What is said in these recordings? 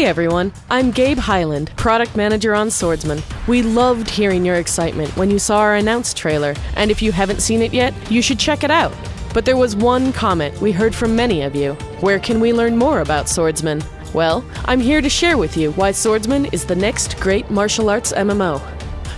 Hey everyone, I'm Gabe Highland, Product Manager on Swordsman. We loved hearing your excitement when you saw our announced trailer, and if you haven't seen it yet, you should check it out. But there was one comment we heard from many of you. Where can we learn more about Swordsman? Well, I'm here to share with you why Swordsman is the next great martial arts MMO.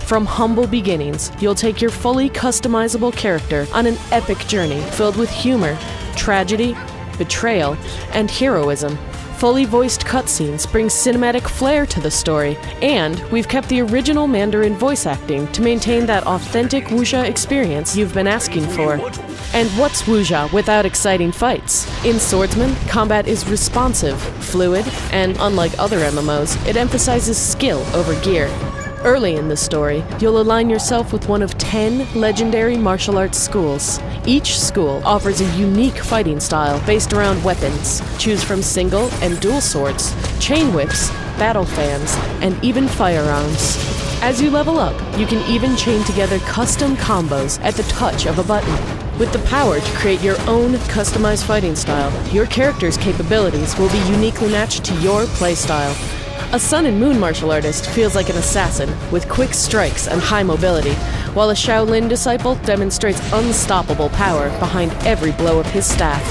From humble beginnings, you'll take your fully customizable character on an epic journey filled with humor, tragedy, betrayal, and heroism. Fully voiced cutscenes bring cinematic flair to the story, and we've kept the original Mandarin voice acting to maintain that authentic wuxia experience you've been asking for. And what's wuxia without exciting fights? In Swordsman, combat is responsive, fluid, and unlike other MMOs, it emphasizes skill over gear. Early in the story, you'll align yourself with one of 10 legendary martial arts schools. Each school offers a unique fighting style based around weapons. Choose from single and dual swords, chain whips, battle fans, and even firearms. As you level up, you can even chain together custom combos at the touch of a button. With the power to create your own customized fighting style, your character's capabilities will be uniquely matched to your playstyle. A Sun and Moon martial artist feels like an assassin, with quick strikes and high mobility, while a Shaolin disciple demonstrates unstoppable power behind every blow of his staff.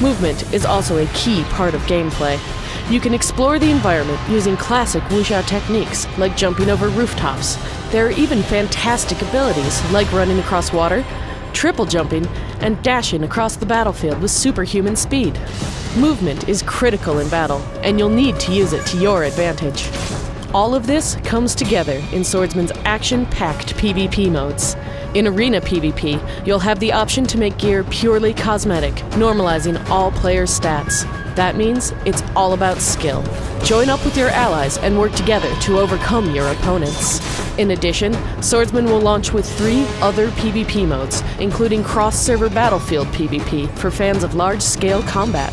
Movement is also a key part of gameplay. You can explore the environment using classic wuxia techniques, like jumping over rooftops. There are even fantastic abilities, like running across water, triple jumping, and dashing across the battlefield with superhuman speed. Movement is critical in battle, and you'll need to use it to your advantage. All of this comes together in Swordsman's action-packed PvP modes. In Arena PvP, you'll have the option to make gear purely cosmetic, normalizing all players' stats. That means it's all about skill. Join up with your allies and work together to overcome your opponents. In addition, Swordsman will launch with 3 other PvP modes, including cross-server battlefield PvP for fans of large-scale combat.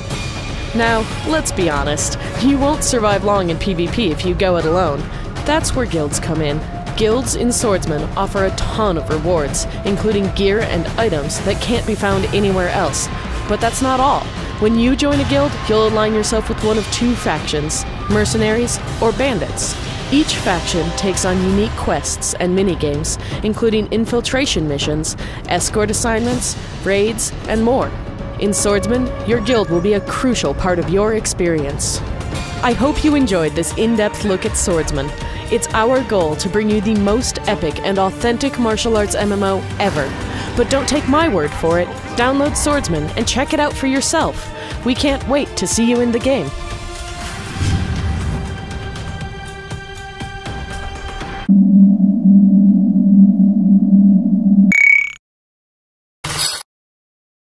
Now, let's be honest, you won't survive long in PvP if you go it alone. That's where guilds come in. Guilds in Swordsman offer a ton of rewards, including gear and items that can't be found anywhere else. But that's not all. When you join a guild, you'll align yourself with one of 2 factions, mercenaries or bandits. Each faction takes on unique quests and minigames, including infiltration missions, escort assignments, raids, and more. In Swordsman, your guild will be a crucial part of your experience. I hope you enjoyed this in-depth look at Swordsman. It's our goal to bring you the most epic and authentic martial arts MMO ever. But don't take my word for it. Download Swordsman and check it out for yourself. We can't wait to see you in the game.